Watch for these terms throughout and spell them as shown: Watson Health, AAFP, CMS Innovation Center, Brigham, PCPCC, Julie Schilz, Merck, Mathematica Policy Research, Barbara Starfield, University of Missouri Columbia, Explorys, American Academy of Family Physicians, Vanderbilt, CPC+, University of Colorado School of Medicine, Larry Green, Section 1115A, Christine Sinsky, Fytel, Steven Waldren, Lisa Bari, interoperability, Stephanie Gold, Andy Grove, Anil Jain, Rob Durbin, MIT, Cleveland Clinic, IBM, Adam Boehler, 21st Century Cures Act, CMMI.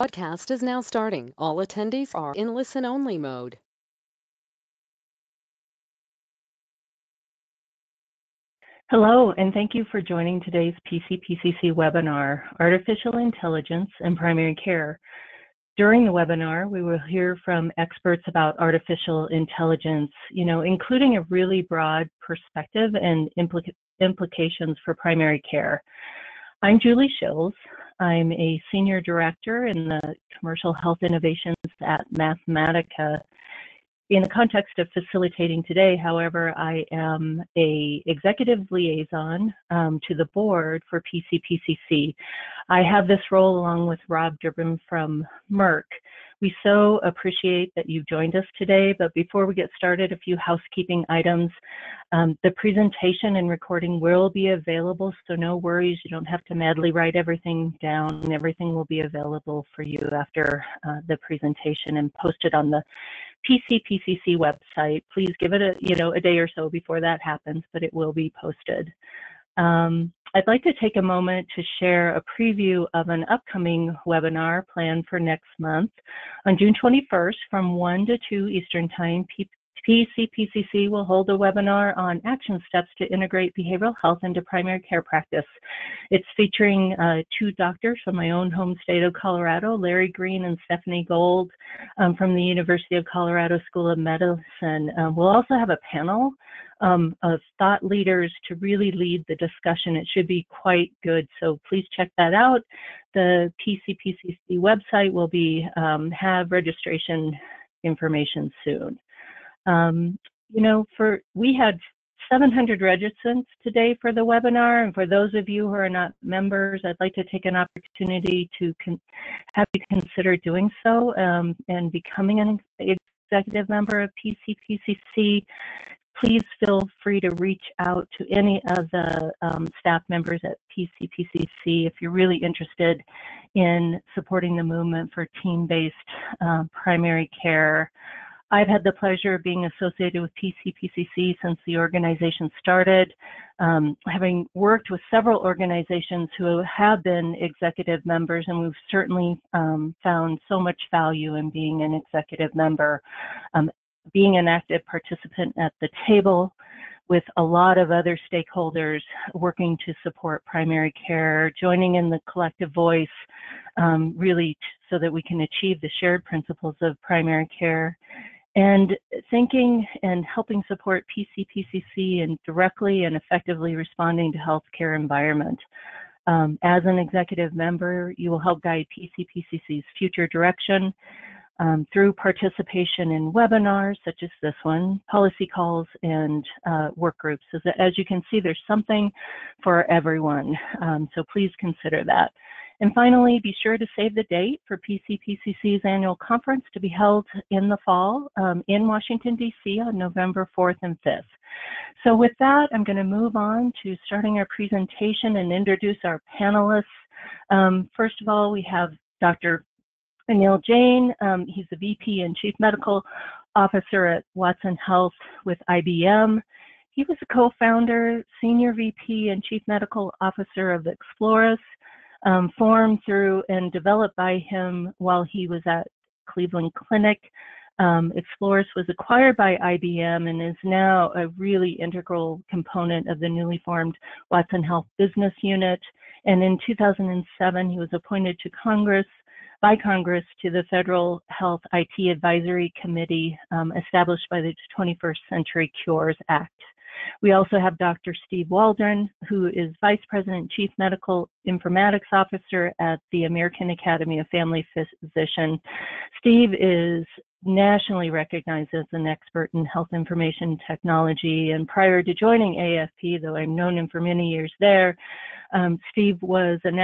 Podcast is now starting. All attendees are in listen-only mode. Hello, and thank you for joining today's PCPCC webinar, Artificial Intelligence and Primary Care. During the webinar, we will hear from experts about artificial intelligence, including a really broad perspective and implications for primary care. I'm Julie Schilz. I'm a senior director in the commercial health innovations at Mathematica. In the context of facilitating today, however, I am an executive liaison to the board for PCPCC. I have this role along with Rob Durbin from Merck. We so appreciate that you've joined us today, but before we get started, a few housekeeping items. The presentation and recording will be available, so no worries. You don't have to madly write everything down. Everything will be available for you after the presentation and posted on the PCPCC website. Please give it a day or so before that happens, but it will be posted. I'd like to take a moment to share a preview of an upcoming webinar planned for next month. On June 21st from 1 to 2 Eastern Time, PCPCC will hold a webinar on action steps to integrate behavioral health into primary care practice. It's featuring two doctors from my own home state of Colorado, Larry Green and Stephanie Gold, from the University of Colorado School of Medicine. We'll also have a panel of thought leaders to really lead the discussion. It should be quite good, so please check that out. The PCPCC website will have registration information soon. We had 700 registrants today for the webinar, and for those of you who are not members, I'd like to take an opportunity to have you consider doing so and becoming an executive member of PCPCC. Please feel free to reach out to any of the staff members at PCPCC if you're really interested in supporting the movement for team-based primary care. I've had the pleasure of being associated with PCPCC since the organization started, having worked with several organizations who have been executive members, and we've certainly found so much value in being an executive member, being an active participant at the table with a lot of other stakeholders working to support primary care, joining in the collective voice, really so that we can achieve the shared principles of primary care. And thinking and helping support PCPCC in directly and effectively responding to healthcare environment. As an executive member, you will help guide PCPCC's future direction through participation in webinars such as this one, policy calls, and work groups. As you can see, there's something for everyone, so please consider that. And finally, be sure to save the date for PCPCC's annual conference to be held in the fall in Washington, D.C. on November 4th and 5th. So with that, I'm going to move on to starting our presentation and introduce our panelists. First of all, we have Dr. Anil Jain. He's the VP and Chief Medical Officer at Watson Health with IBM. He was a co-founder, Senior VP, and Chief Medical Officer of Explorys, formed through and developed by him while he was at Cleveland Clinic. Explorys was acquired by IBM and is now a really integral component of the newly formed Watson Health business unit. And in 2007, he was appointed to Congress to the Federal Health IT Advisory Committee established by the 21st Century Cures Act. We also have Dr. Steven Waldren, who is Vice President and Chief Medical Informatics Officer at the American Academy of Family Physicians. Steve is nationally recognized as an expert in health information technology, and prior to joining AAFP, though I've known him for many years there, Steve was at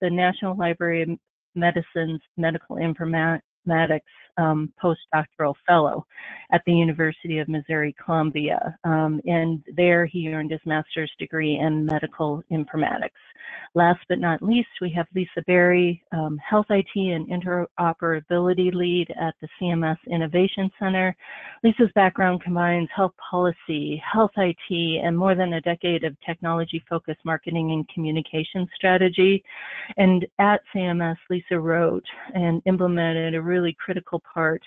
the National Library of Medicine's Medical Informatics postdoctoral fellow at the University of Missouri Columbia, and there he earned his master's degree in medical informatics. Last but not least, we have Lisa Bari, Health IT and Interoperability Lead at the CMS Innovation Center. Lisa's background combines health policy, health IT, and more than a decade of technology-focused marketing and communication strategy. And at CMS, Lisa wrote and implemented a really critical part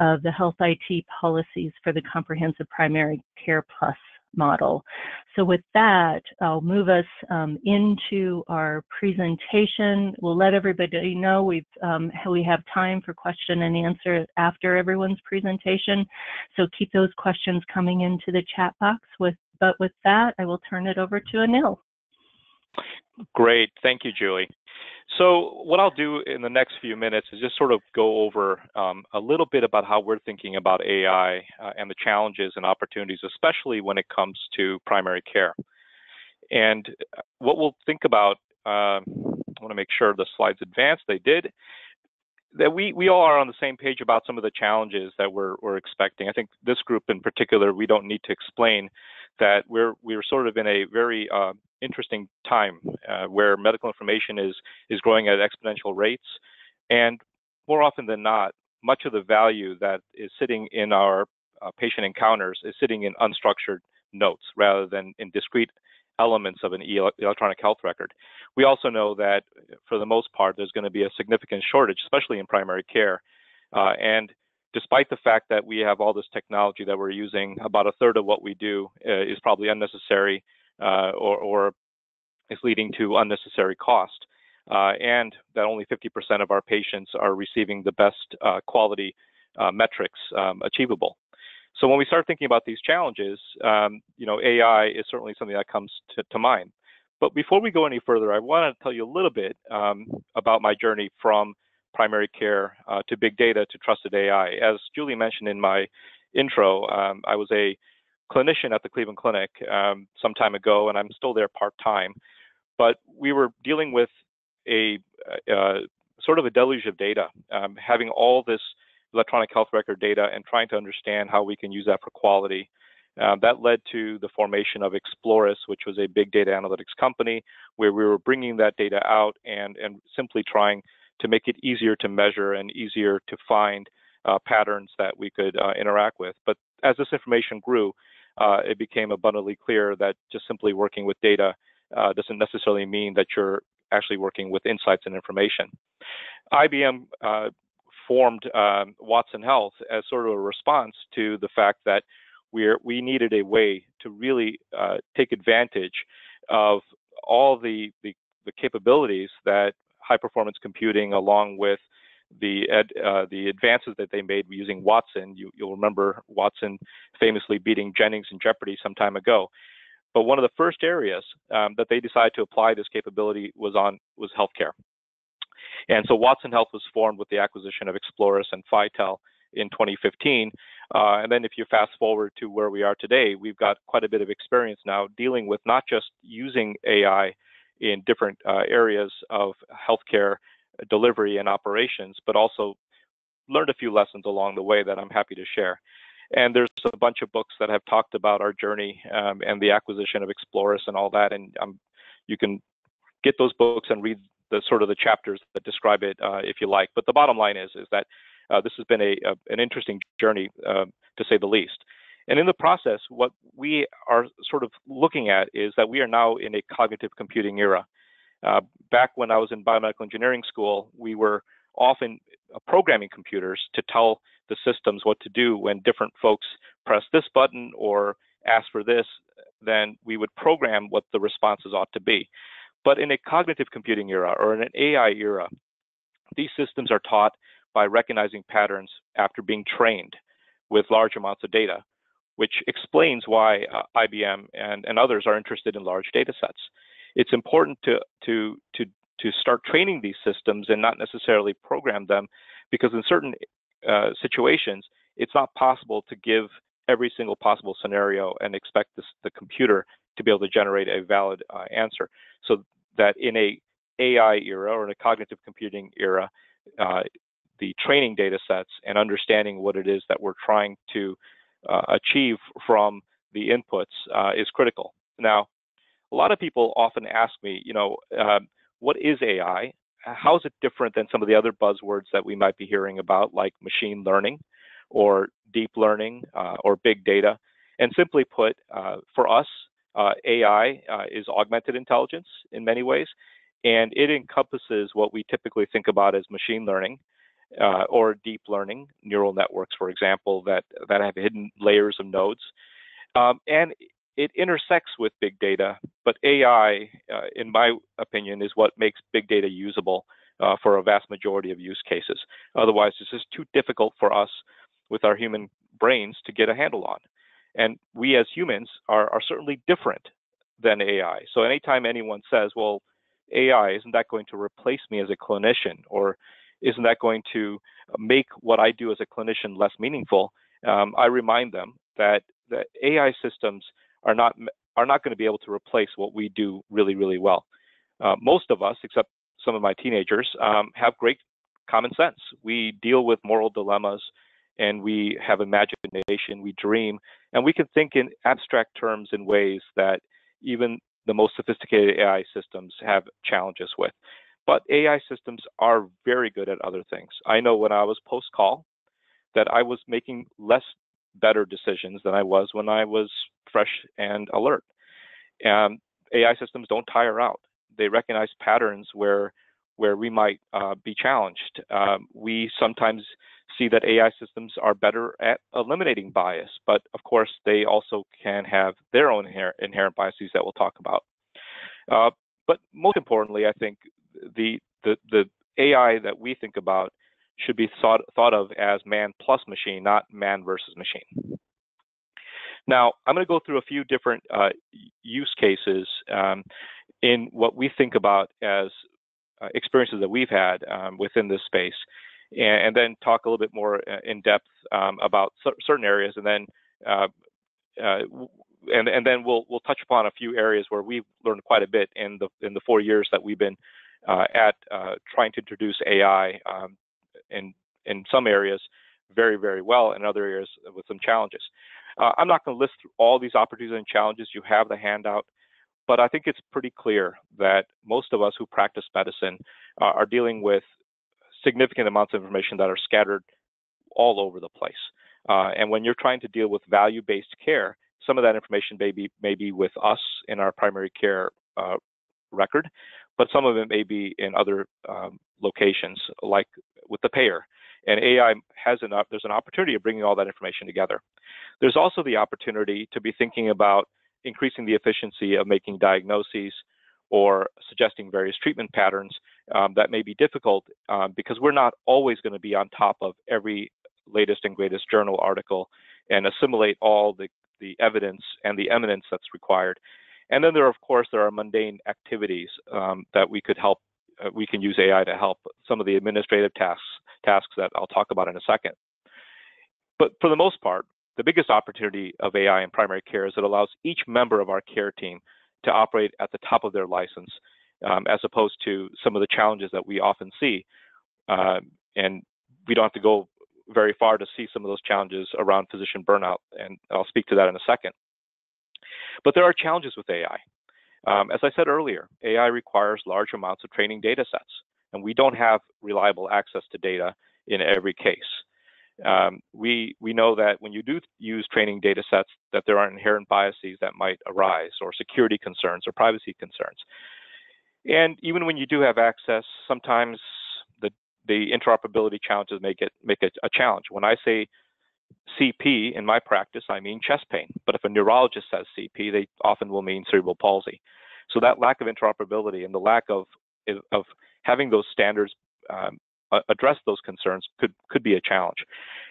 of the health IT policies for the Comprehensive Primary Care Plus model. So with that, I'll move us into our presentation. We'll let everybody know we have time for question and answer after everyone's presentation. So keep those questions coming into the chat box. But with that, I will turn it over to Anil. Great. Thank you, Julie. So what I'll do in the next few minutes is just sort of go over a little bit about how we're thinking about AI and the challenges and opportunities, especially when it comes to primary care. And what we'll think about, I want to make sure the slides advance, they did, that we all are on the same page about some of the challenges that we're expecting. I think this group in particular, we don't need to explain that we're sort of in a very interesting time where medical information is growing at exponential rates, and more often than not, much of the value that is sitting in our patient encounters is sitting in unstructured notes rather than in discrete elements of an electronic health record. We also know that for the most part, there's going to be a significant shortage, especially in primary care. And despite the fact that we have all this technology that we're using, about a third of what we do is probably unnecessary or is leading to unnecessary cost, and that only 50% of our patients are receiving the best quality metrics achievable. So when we start thinking about these challenges, you know, AI is certainly something that comes to mind. But before we go any further, I want to tell you a little bit about my journey from primary care to big data to trusted AI. As Julie mentioned in my intro, I was a clinician at the Cleveland Clinic some time ago, and I'm still there part-time, but we were dealing with a sort of a deluge of data, having all this electronic health record data and trying to understand how we can use that for quality. That led to the formation of Explorys, which was a big data analytics company, where we were bringing that data out and simply trying to make it easier to measure and easier to find patterns that we could interact with. But as this information grew, it became abundantly clear that just simply working with data doesn't necessarily mean that you're actually working with insights and information. IBM formed Watson Health as sort of a response to the fact that we needed a way to really take advantage of all the capabilities that high-performance computing, along with the advances that they made using Watson. You'll remember Watson famously beating Jennings in Jeopardy some time ago. But one of the first areas that they decided to apply this capability was healthcare. And so Watson Health was formed with the acquisition of Explorys and Fytel in 2015. And then if you fast forward to where we are today, we've got quite a bit of experience now dealing with not just using AI in different areas of healthcare delivery and operations, but also learned a few lessons along the way that I'm happy to share. And there's a bunch of books that have talked about our journey and the acquisition of Explorys and all that. And you can get those books and read the sort of the chapters that describe it if you like. But the bottom line is that this has been an interesting journey to say the least. And in the process, what we are sort of looking at is that we are now in a cognitive computing era. Back when I was in biomedical engineering school, we were often programming computers to tell the systems what to do when different folks press this button or ask for this, then we would program what the responses ought to be. But in a cognitive computing era or in an AI era, these systems are taught by recognizing patterns after being trained with large amounts of data, which explains why IBM and others are interested in large data sets. It's important to start training these systems and not necessarily program them, because in certain situations, it's not possible to give every single possible scenario and expect the computer to be able to generate a valid answer. So that in a AI era or in a cognitive computing era, the training data sets and understanding what it is that we're trying to achieve from the inputs is critical. Now, a lot of people often ask me, you know, what is AI? How is it different than some of the other buzzwords that we might be hearing about, like machine learning or deep learning or big data? And simply put, for us, AI is augmented intelligence in many ways, and it encompasses what we typically think about as machine learning or deep learning, neural networks, for example, that have hidden layers of nodes. And it intersects with big data, but AI, in my opinion, is what makes big data usable for a vast majority of use cases. Otherwise, it's just too difficult for us with our human brains to get a handle on. And we as humans are certainly different than AI. So anytime anyone says, well, AI, isn't that going to replace me as a clinician? Or isn't that going to make what I do as a clinician less meaningful? I remind them that AI systems are not going to be able to replace what we do really, really well. Most of us, except some of my teenagers, have great common sense. We deal with moral dilemmas, and we have imagination, we dream, and we can think in abstract terms in ways that even the most sophisticated AI systems have challenges with. But AI systems are very good at other things. I know when I was post-call that I was making less better decisions than I was when I was fresh and alert. AI systems don't tire out. They recognize patterns where we might be challenged. We sometimes see that AI systems are better at eliminating bias, but of course they also can have their own inherent biases that we'll talk about. But most importantly, I think the AI that we think about should be thought of as man plus machine, not man versus machine. Now, I'm going to go through a few different use cases in what we think about as experiences that we've had within this space, and then talk a little bit more in depth about certain areas, and then and then we'll touch upon a few areas where we've learned quite a bit in the 4 years that we've been trying to introduce AI in some areas very, very well, and other areas with some challenges. I'm not going to list all these opportunities and challenges. You have the handout. But I think it's pretty clear that most of us who practice medicine are dealing with significant amounts of information that are scattered all over the place. And when you're trying to deal with value-based care, some of that information may be with us in our primary care record, but some of it may be in other locations, like with the payer. And AI there's an opportunity of bringing all that information together. There's also the opportunity to be thinking about increasing the efficiency of making diagnoses or suggesting various treatment patterns that may be difficult because we're not always going to be on top of every latest and greatest journal article and assimilate all the evidence and the eminence that's required. And then there are mundane activities that we could help. We can use AI to help some of the administrative tasks that I'll talk about in a second. But for the most part, the biggest opportunity of AI in primary care is it allows each member of our care team to operate at the top of their license, as opposed to some of the challenges that we often see. And we don't have to go very far to see some of those challenges around physician burnout, and I'll speak to that in a second. But there are challenges with AI. As I said earlier, AI requires large amounts of training data sets, and we don't have reliable access to data in every case. We know that when you do use training data sets, that there are inherent biases that might arise, or security concerns, or privacy concerns. And even when you do have access, sometimes the interoperability challenges make it a challenge. When I say CP in my practice, I mean chest pain. But if a neurologist says CP, they often will mean cerebral palsy. So that lack of interoperability and the lack of having those standards address those concerns could be a challenge.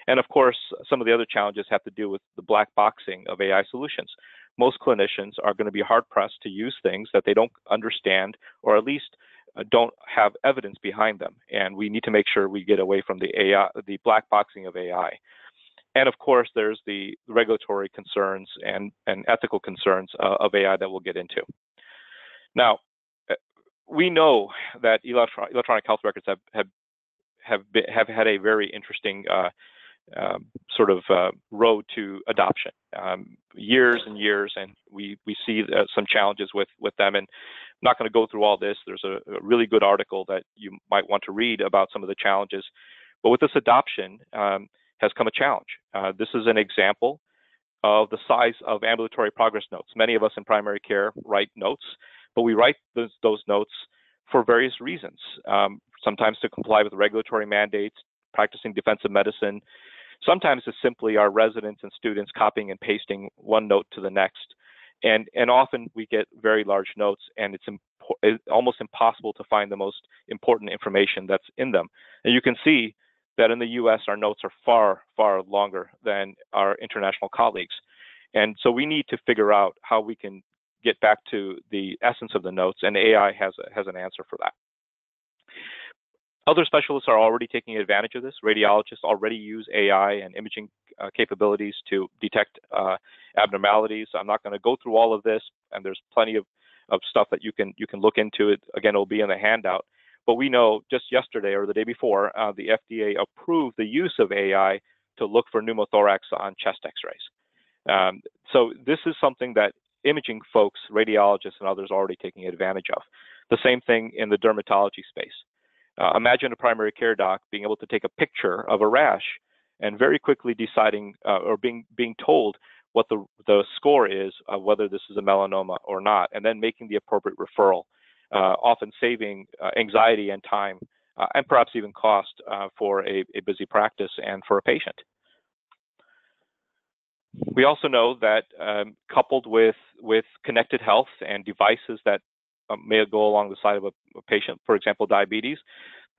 And of course, some of the other challenges have to do with the black boxing of AI solutions. Most clinicians are going to be hard-pressed to use things that they don't understand, or at least don't have evidence behind them. And we need to make sure we get away from the black boxing of AI. And of course, there's the regulatory concerns and ethical concerns of AI that we'll get into. Now, we know that electronic health records have have had a very interesting sort of road to adoption, years and years, and we see some challenges with them. And I'm not going to go through all this. There's a really good article that you might want to read about some of the challenges. But with this adoption has come a challenge. This is an example of the size of ambulatory progress notes. Many of us in primary care write notes, but we write those notes for various reasons, sometimes to comply with regulatory mandates, practicing defensive medicine. Sometimes it's simply our residents and students copying and pasting one note to the next. And often we get very large notes, and it's almost impossible to find the most important information that's in them. And you can see that in the US, our notes are far, far longer than our international colleagues. And so we need to figure out how we can get back to the essence of the notes, and AI has an answer for that. Other specialists are already taking advantage of this. Radiologists already use AI and imaging capabilities to detect abnormalities. I'm not going to go through all of this, and there's plenty of stuff that you can look into it. Again, it'll be in the handout. But we know just yesterday or the day before, the FDA approved the use of AI to look for pneumothorax on chest X-rays. So this is something that imaging folks, radiologists, and others are already taking advantage of. The same thing in the dermatology space. Imagine a primary care doc being able to take a picture of a rash and very quickly deciding or being told what the score is of whether this is a melanoma or not, and then making the appropriate referral, often saving anxiety and time and perhaps even cost for a busy practice and for a patient. We also know that coupled with connected health and devices that may go along the side of a patient, for example, diabetes,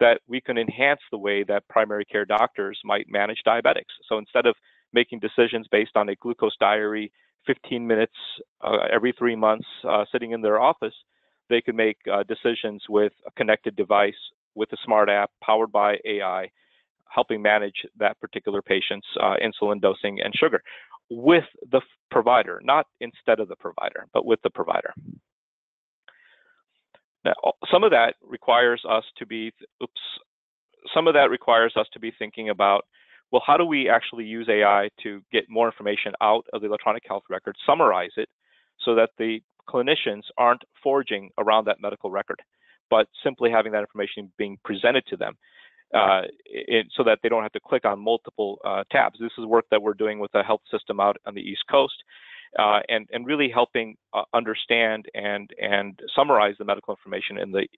that we can enhance the way that primary care doctors might manage diabetics. So instead of making decisions based on a glucose diary, 15 minutes every 3 months sitting in their office, they can make decisions with a connected device, with a smart app powered by AI, helping manage that particular patient's insulin dosing and sugar with the provider, not instead of the provider, but with the provider. Now, some of that requires us to be thinking about, well, how do we actually use AI to get more information out of the electronic health record, summarize it, so that the clinicians aren't foraging around that medical record, but simply having that information being presented to them so that they don't have to click on multiple tabs. This is work that we're doing with a health system out on the East Coast. And really helping understand and summarize the medical information in the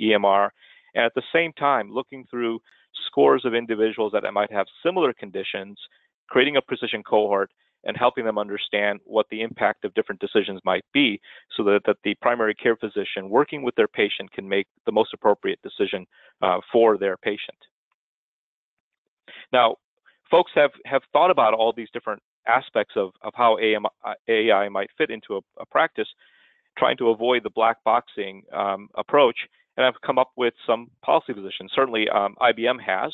EMR. And at the same time, looking through scores of individuals that might have similar conditions, creating a precision cohort and helping them understand what the impact of different decisions might be so that the primary care physician working with their patient can make the most appropriate decision for their patient. Now, folks have thought about all these different aspects of how AI might fit into a practice, trying to avoid the black boxing approach, and I've come up with some policy positions. Certainly IBM has,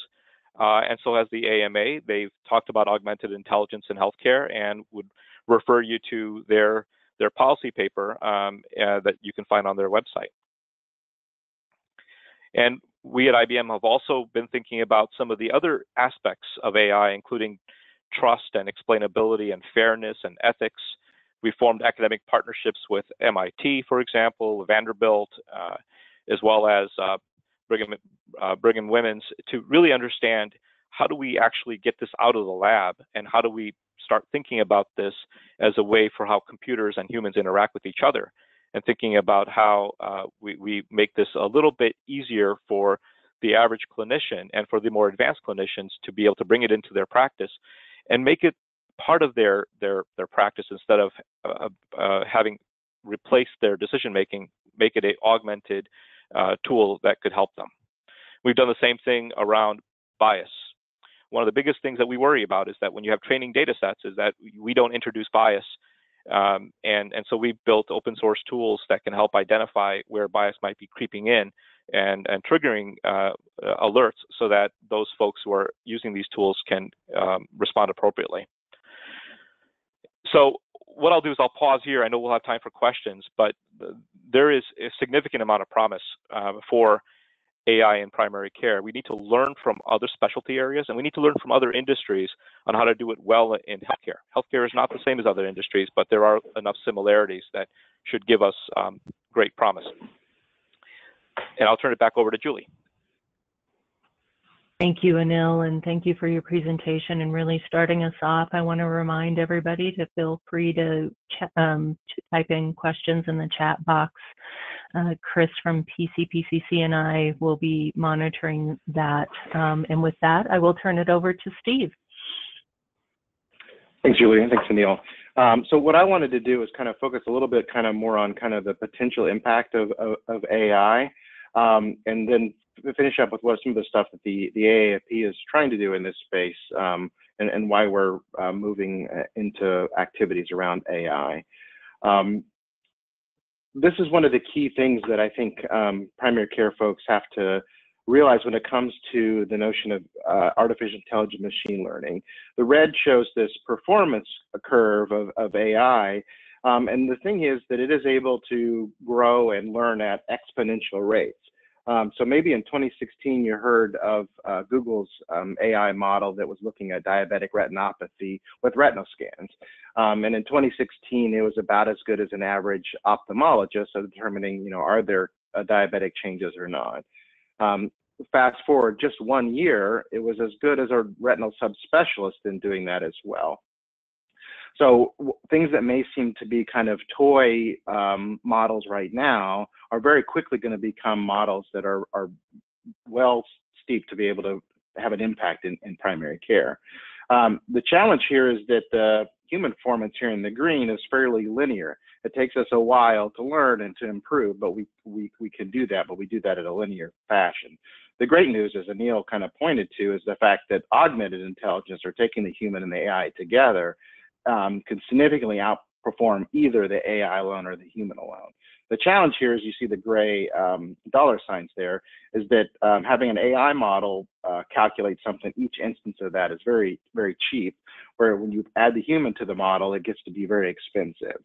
and so has the AMA. They've talked about augmented intelligence in healthcare and would refer you to their policy paper that you can find on their website. And we at IBM have also been thinking about some of the other aspects of AI, including trust and explainability and fairness and ethics. We formed academic partnerships with MIT, for example, Vanderbilt, as well as Brigham Women's, to really understand how do we actually get this out of the lab and how do we start thinking about this as a way for how computers and humans interact with each other, and thinking about how we make this a little bit easier for the average clinician and for the more advanced clinicians to be able to bring it into their practice and make it part of their practice instead of having replaced their decision making, make it an augmented tool that could help them. We've done the same thing around bias. One of the biggest things that we worry about is that when you have training data sets is that we don't introduce bias. And so we've built open source tools that can help identify where bias might be creeping in and triggering alerts so that those folks who are using these tools can respond appropriately. So what I'll do is I'll pause here. I know we'll have time for questions, but there is a significant amount of promise for AI in primary care. We need to learn from other specialty areas, and we need to learn from other industries on how to do it well in healthcare. Healthcare is not the same as other industries, but there are enough similarities that should give us great promise. And I'll turn it back over to Julie. Thank you, Anil, and thank you for your presentation and really starting us off. I want to remind everybody to feel free to type in questions in the chat box. Chris from PCPCC and I will be monitoring that. And with that, I will turn it over to Steve. Thanks, Julie, and thanks, Anil. So what I wanted to do is kind of focus a little bit kind of more on kind of the potential impact of AI, and then finish up with what some of the stuff that the AAFP is trying to do in this space, and why we're moving into activities around AI. This is one of the key things that I think primary care folks have to realize when it comes to the notion of artificial intelligence, machine learning. The red shows this performance curve of AI. And the thing is that it is able to grow and learn at exponential rates. So maybe in 2016, you heard of Google's AI model that was looking at diabetic retinopathy with retinal scans. And in 2016, it was about as good as an average ophthalmologist of determining, you know, are there diabetic changes or not. Fast forward just 1 year, it was as good as a retinal subspecialist in doing that as well. So things that may seem to be kind of toy models right now are very quickly going to become models that are well steeped to be able to have an impact in primary care. The challenge here is that the human performance here in the green is fairly linear. It takes us a while to learn and to improve, but we can do that, but we do that in a linear fashion. The great news, as Anil kind of pointed to, is the fact that augmented intelligence, or taking the human and the AI together, can significantly outperform either the AI alone or the human alone. The challenge here is, you see the gray dollar signs there, is that having an AI model calculate something, each instance of that is very, very cheap, where when you add the human to the model, it gets to be very expensive.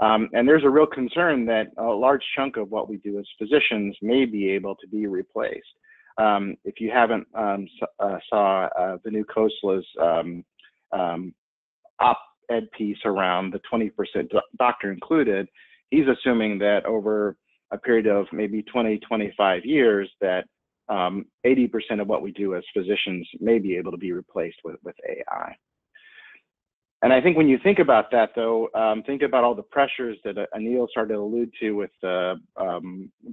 And there's a real concern that a large chunk of what we do as physicians may be able to be replaced. If you haven't saw Venu Khosla's op-ed piece around the 20% doctor included, he's assuming that over a period of maybe 20, 25 years, that 80% of what we do as physicians may be able to be replaced with AI. And I think when you think about that, though, think about all the pressures that Anil started to allude to with the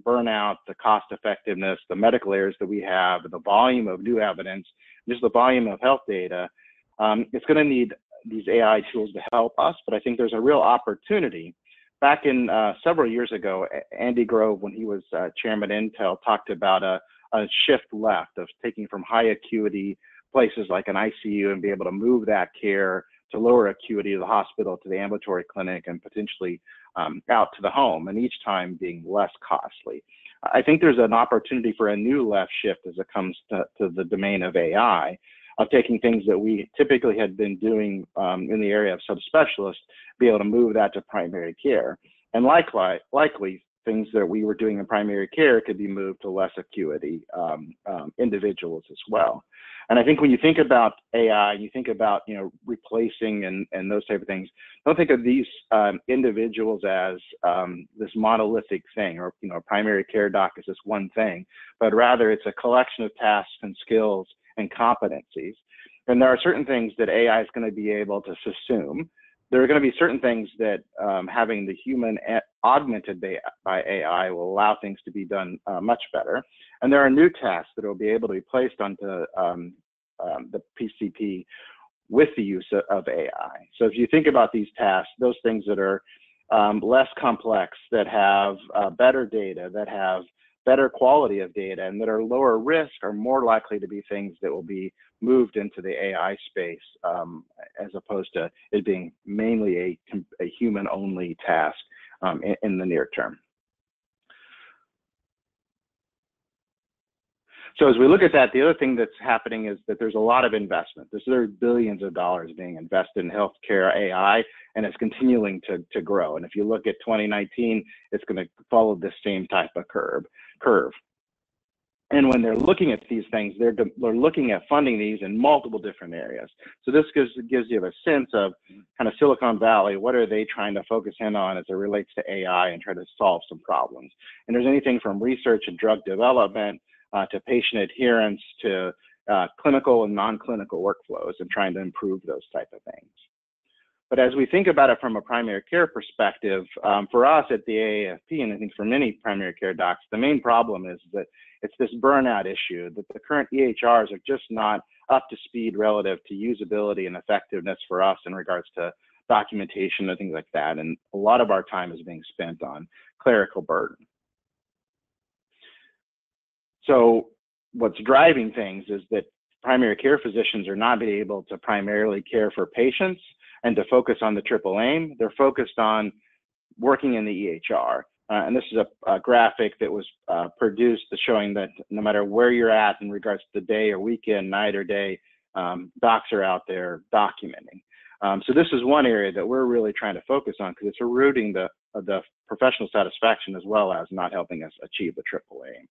burnout, the cost effectiveness, the medical errors that we have, the volume of new evidence, just the volume of health data. It's going to need these AI tools to help us, but I think there's a real opportunity. Back in several years ago, Andy Grove, when he was chairman at Intel, talked about a shift left of taking from high acuity places like an ICU and be able to move that care to lower acuity of the hospital, to the ambulatory clinic, and potentially out to the home, and each time being less costly. I think there's an opportunity for a new left shift as it comes to the domain of AI, of taking things that we typically had been doing in the area of subspecialists, be able to move that to primary care. And likely things that we were doing in primary care could be moved to less acuity individuals as well. And I think when you think about AI, you think about, you know, replacing and those type of things, don't think of these individuals as this monolithic thing, or, you know, primary care doc is this one thing, but rather it's a collection of tasks and skills and competencies. And there are certain things that AI is going to be able to subsume. There are going to be certain things that having the human augmented by AI will allow things to be done much better. And there are new tasks that will be able to be placed onto the PCP with the use of AI. So if you think about these tasks, those things that are less complex, that have better data, that have better quality of data, and that are lower risk, are more likely to be things that will be moved into the AI space, as opposed to it being mainly a human-only task in the near term. So as we look at that, the other thing that's happening is that there's a lot of investment. There's billions of dollars being invested in healthcare AI, and it's continuing to grow. And if you look at 2019, it's going to follow the same type of curve. And when they're looking at these things, they're looking at funding these in multiple different areas. So this gives you a sense of kind of Silicon Valley. What are they trying to focus in on as it relates to AI and try to solve some problems? And there's anything from research and drug development to patient adherence to clinical and non-clinical workflows and trying to improve those type of things. But as we think about it from a primary care perspective, for us at the AAFP, and I think for many primary care docs, the main problem is that it's this burnout issue, that the current EHRs are just not up to speed relative to usability and effectiveness for us in regards to documentation and things like that. And a lot of our time is being spent on clerical burden. So what's driving things is that primary care physicians are not being able to primarily care for patients and to focus on the triple aim. They're focused on working in the EHR. And this is a graphic that was produced showing that no matter where you're at in regards to the day or weekend, night or day, docs are out there documenting. So this is one area that we're really trying to focus on because it's eroding the professional satisfaction as well as not helping us achieve the triple aim.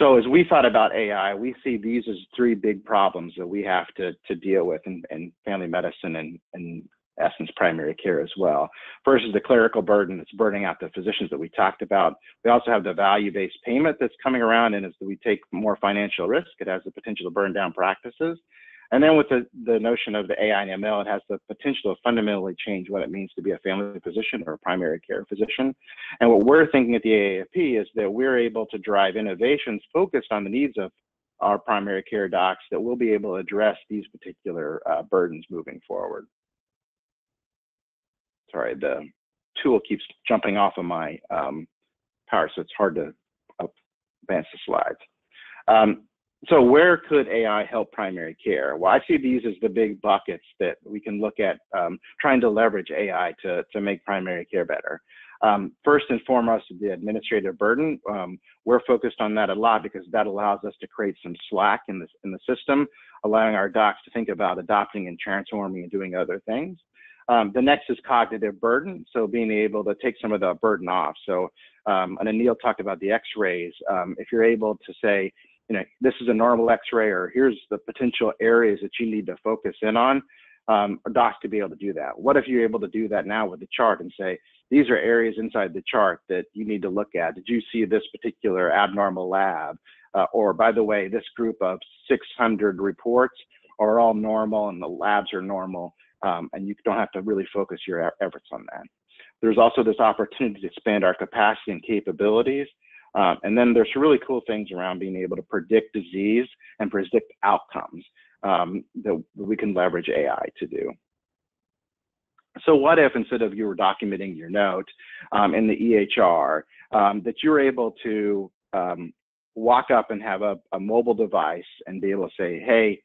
So as we thought about AI, we see these as three big problems that we have to deal with in family medicine and essence primary care as well. First is the clerical burden that's burning out the physicians that we talked about. We also have the value-based payment that's coming around, and as we take more financial risk, it has the potential to burn down practices. And then with the notion of the AI and ML, it has the potential to fundamentally change what it means to be a family physician or a primary care physician. And what we're thinking at the AAFP is that we're able to drive innovations focused on the needs of our primary care docs that will be able to address these particular burdens moving forward. Sorry, the tool keeps jumping off of my power, so it's hard to advance the slides. So where could AI help primary care? Well, I see these as the big buckets that we can look at trying to leverage AI to make primary care better. First and foremost, the administrative burden. We're focused on that a lot because that allows us to create some slack in the system, allowing our docs to think about adopting and transforming and doing other things. The next is cognitive burden, so being able to take some of the burden off. So, and Anil talked about the x-rays. If you're able to say, you know, this is a normal x-ray, or here's the potential areas that you need to focus in on, a doc to be able to do that. What if you're able to do that now with the chart and say, these are areas inside the chart that you need to look at. Did you see this particular abnormal lab? Or by the way, this group of 600 reports are all normal and the labs are normal, and you don't have to really focus your efforts on that. There's also this opportunity to expand our capacity and capabilities. And then there's some really cool things around being able to predict disease and predict outcomes that we can leverage AI to do. So what if instead of you were documenting your note in the EHR, that you're able to walk up and have a mobile device and be able to say, hey,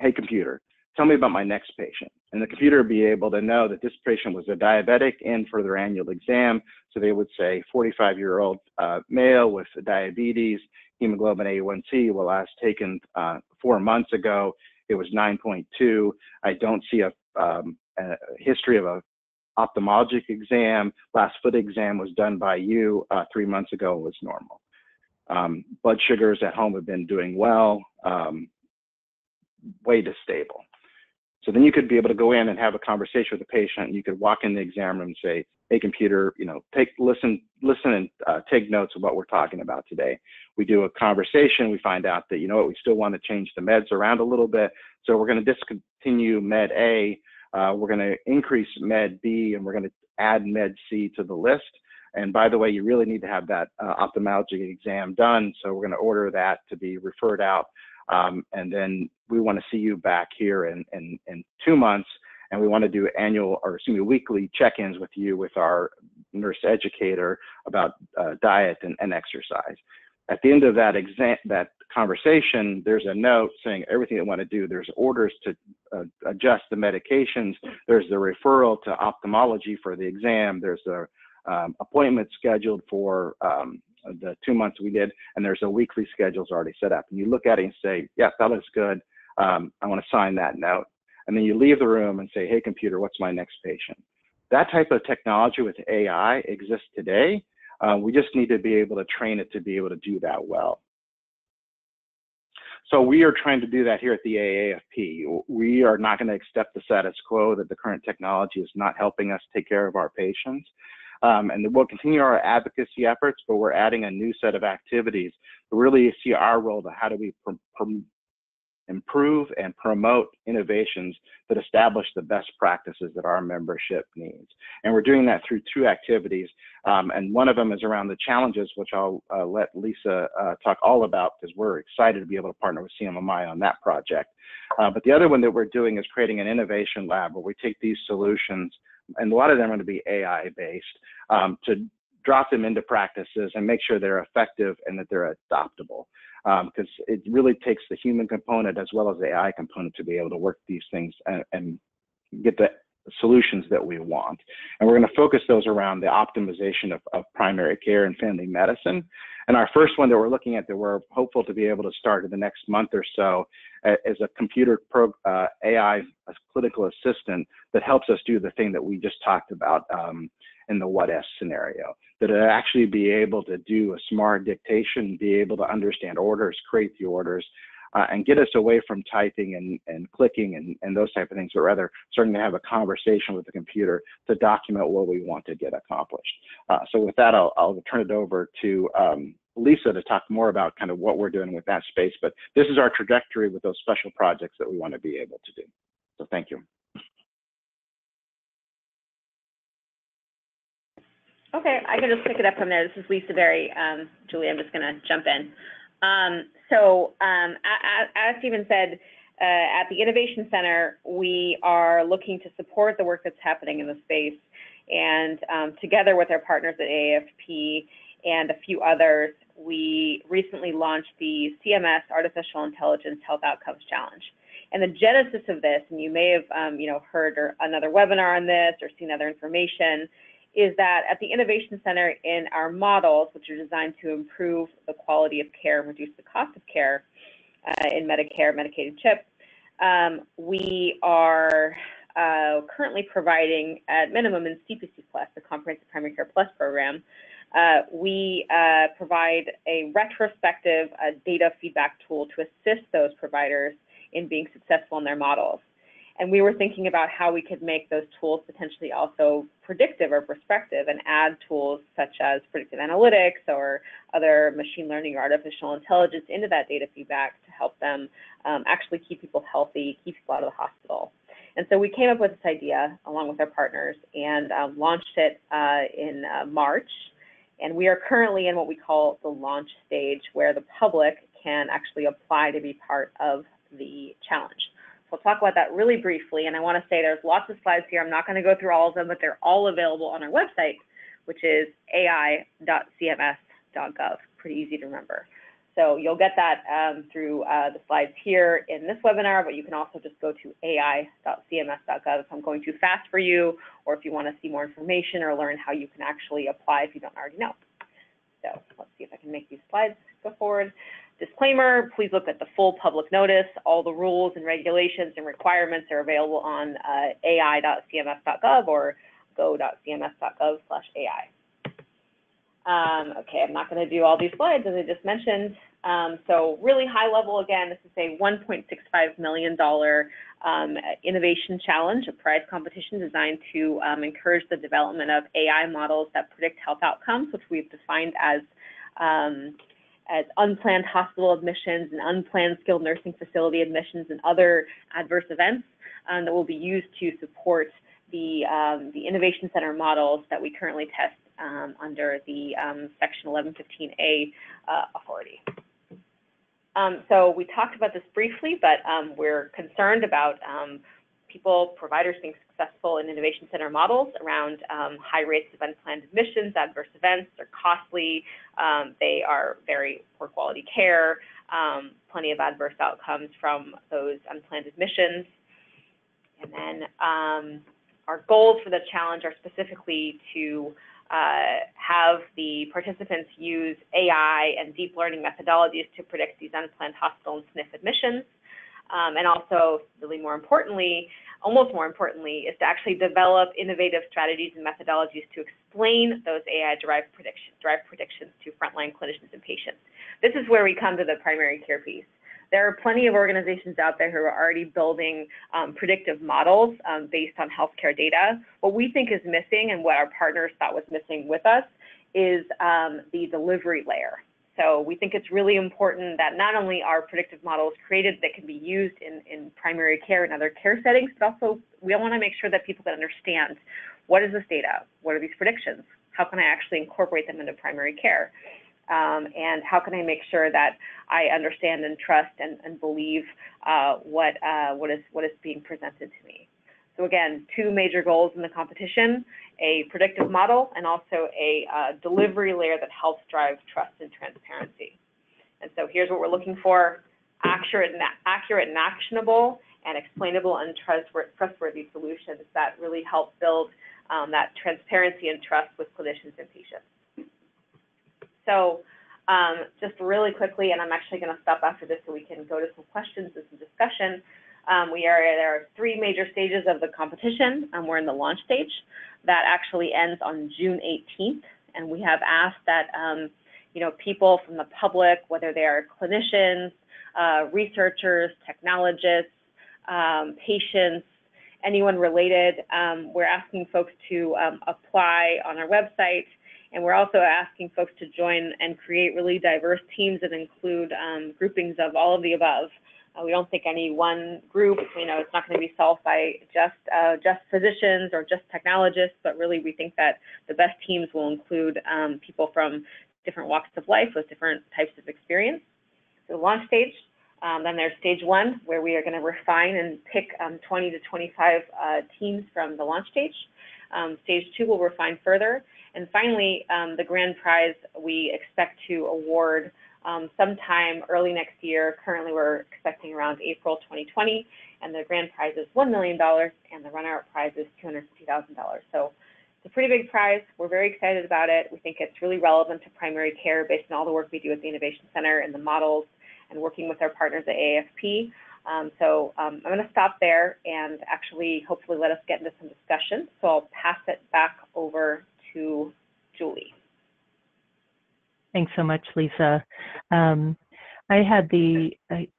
hey computer, tell me about my next patient. And the computer would be able to know that this patient was a diabetic in for their annual exam. So they would say 45-year-old male with diabetes, hemoglobin A1C, well, last taken 4 months ago. It was 9.2. I don't see a history of a ophthalmologic exam. Last foot exam was done by you 3 months ago. It was normal. Blood sugars at home have been doing well, weight is stable. So then you could be able to go in and have a conversation with the patient. You could walk in the exam room and say, hey, computer, you know, listen and take notes of what we're talking about today. We do a conversation. We find out that, you know what, we still want to change the meds around a little bit. So we're going to discontinue med A. We're going to increase med B, and we're going to add med C to the list. And by the way, you really need to have that ophthalmology exam done. So we're going to order that to be referred out. And then we want to see you back here in 2 months, and we want to do weekly check-ins with you with our nurse educator about diet and exercise. At the end of that that conversation, there's a note saying everything they want to do. There's orders to adjust the medications. There's the referral to ophthalmology for the exam. There's the appointment scheduled for the 2 months we did, and there's a weekly schedule already set up. And you look at it and say, yeah, that looks good. I want to sign that note. And then you leave the room and say, hey, computer, what's my next patient? That type of technology with AI exists today. We just need to be able to train it to be able to do that well. So we are trying to do that here at the AAFP. We are not going to accept the status quo that the current technology is not helping us take care of our patients. And we'll continue our advocacy efforts, but we're adding a new set of activities to really see our role to how do we improve and promote innovations that establish the best practices that our membership needs. And we're doing that through two activities. And one of them is around the challenges, which I'll let Lisa talk all about, because we're excited to be able to partner with CMMI on that project. But the other one that we're doing is creating an innovation lab where we take these solutions, and a lot of them are going to be AI-based, to drop them into practices and make sure they're effective and that they're adoptable. Because it really takes the human component as well as the AI component to be able to work these things and get the solutions that we want. And we're going to focus those around the optimization of primary care and family medicine. And our first one that we're looking at that we're hopeful to be able to start in the next month or so is a computer AI clinical assistant that helps us do the thing that we just talked about in the what if scenario, that it actually be able to do a smart dictation, be able to understand orders, create the orders, and get us away from typing and clicking and those type of things, but rather starting to have a conversation with the computer to document what we want to get accomplished. So with that, I'll turn it over to Lisa to talk more about kind of what we're doing with that space, but this is our trajectory with those special projects that we want to be able to do. So thank you. Okay, I can just pick it up from there. This is Lisa Bari. Julie, I'm just going to jump in. As Steven said, at the Innovation Center, we are looking to support the work that's happening in the space, and together with our partners at AAFP and a few others, we recently launched the CMS Artificial Intelligence Health Outcomes Challenge. And the genesis of this, and you may have heard another webinar on this or seen other information, is that at the Innovation Center, in our models, which are designed to improve the quality of care and reduce the cost of care in Medicare, Medicaid, and CHIP, we are currently providing, at minimum, in CPC+, the Comprehensive Primary Care Plus program, we provide a retrospective data feedback tool to assist those providers in being successful in their models. And we were thinking about how we could make those tools potentially also predictive or prospective and add tools such as predictive analytics or other machine learning or artificial intelligence into that data feedback to help them actually keep people healthy, keep people out of the hospital. And so we came up with this idea along with our partners and launched it in March. And we are currently in what we call the launch stage, where the public can actually apply to be part of the challenge. We'll talk about that really briefly, and I want to say there's lots of slides here. I'm not going to go through all of them, but they're all available on our website, which is ai.cms.gov. Pretty easy to remember. So you'll get that through the slides here in this webinar, but you can also just go to ai.cms.gov if I'm going too fast for you, or if you want to see more information or learn how you can actually apply if you don't already know. So let's see if I can make these slides go forward. Disclaimer, please look at the full public notice. All the rules and regulations and requirements are available on ai.cms.gov or go.cms.gov/ai. Okay, I'm not going to do all these slides as I just mentioned. So really high level, again, this is a $1.65 million innovation challenge, a prize competition designed to encourage the development of AI models that predict health outcomes, which we've defined as unplanned hospital admissions and unplanned skilled nursing facility admissions and other adverse events that will be used to support the Innovation Center models that we currently test under the Section 1115A authority. So we talked about this briefly, but we're concerned about people, providers being successful in Innovation Center models around high rates of unplanned admissions, adverse events. They're costly, they are very poor quality care, plenty of adverse outcomes from those unplanned admissions. And then our goals for the challenge are specifically to have the participants use AI and deep learning methodologies to predict these unplanned hospital and SNF admissions. And also, really more importantly, almost more importantly, is to actually develop innovative strategies and methodologies to explain those AI-derived predictions to frontline clinicians and patients. This is where we come to the primary care piece. There are plenty of organizations out there who are already building predictive models based on healthcare data. What we think is missing, and what our partners thought was missing with us, is the delivery layer. So we think it's really important that not only are predictive models created that can be used in primary care and other care settings, but also we want to make sure that people can understand, what is this data? What are these predictions? How can I actually incorporate them into primary care? And how can I make sure that I understand and trust and believe what is being presented to me? So again, two major goals in the competition, a predictive model and also a delivery layer that helps drive trust and transparency. And so here's what we're looking for: accurate and actionable and explainable and trustworthy solutions that really help build that transparency and trust with clinicians and patients. So just really quickly, and I'm actually going to stop after this so we can go to some questions and some discussion. There are three major stages of the competition, and we're in the launch stage. That actually ends on June 18th, and we have asked that you know, people from the public, whether they are clinicians, researchers, technologists, patients, anyone related, we're asking folks to apply on our website, and we're also asking folks to join and create really diverse teams that include groupings of all of the above. We don't think any one group, you know, it's not going to be solved by just physicians or just technologists, but really we think that the best teams will include people from different walks of life with different types of experience. So launch stage, then there's stage one, where we are going to refine and pick 20 to 25 teams from the launch stage. Stage two will refine further. And finally, the grand prize we expect to award sometime early next year. Currently, we're expecting around April 2020, and the grand prize is $1 million, and the runner-up prize is $250,000. So it's a pretty big prize. We're very excited about it. We think it's really relevant to primary care based on all the work we do at the Innovation Center and the models and working with our partners at AAFP. I'm going to stop there and actually hopefully let us get into some discussion. So I'll pass it back over to Julie. Thanks so much, Lisa. I'm going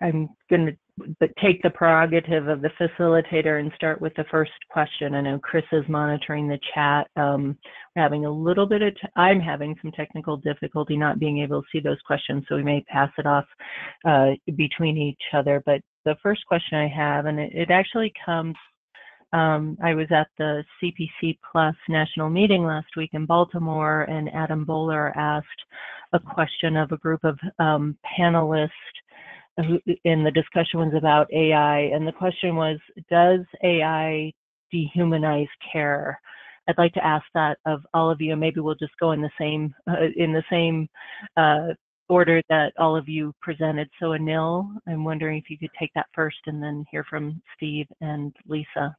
to take the prerogative of the facilitator and start with the first question. I know Chris is monitoring the chat. We're having a little bit of, I'm having some technical difficulty not being able to see those questions, so we may pass it off between each other. But the first question I have, and it actually comes, I was at the CPC+ national meeting last week in Baltimore, and Adam Boehler asked a question of a group of panelists, and the discussion was about AI, and the question was, does AI dehumanize care? I'd like to ask that of all of you. Maybe we'll just go in the same order that all of you presented. So Anil, I'm wondering if you could take that first and then hear from Steve and Lisa.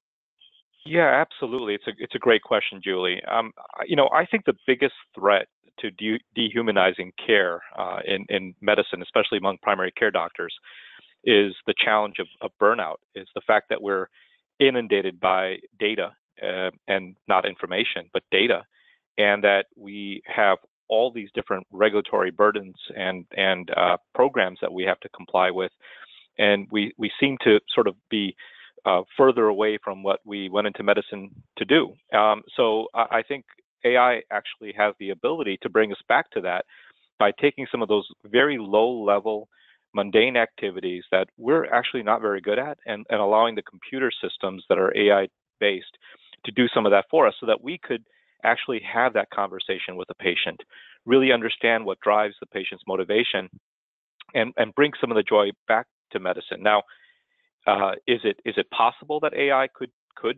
Yeah, absolutely. It's a great question, Julie. You know, I think the biggest threat to dehumanizing care in medicine, especially among primary care doctors, is the challenge of burnout. It's the fact that we're inundated by data and not information, but data, and that we have all these different regulatory burdens and programs that we have to comply with, and we seem to sort of be further away from what we went into medicine to do. So I think AI actually has the ability to bring us back to that by taking some of those very low-level, mundane activities that we're actually not very good at and allowing the computer systems that are AI-based to do some of that for us so that we could actually have that conversation with the patient, really understand what drives the patient's motivation, and bring some of the joy back to medicine. Now, is it possible that AI could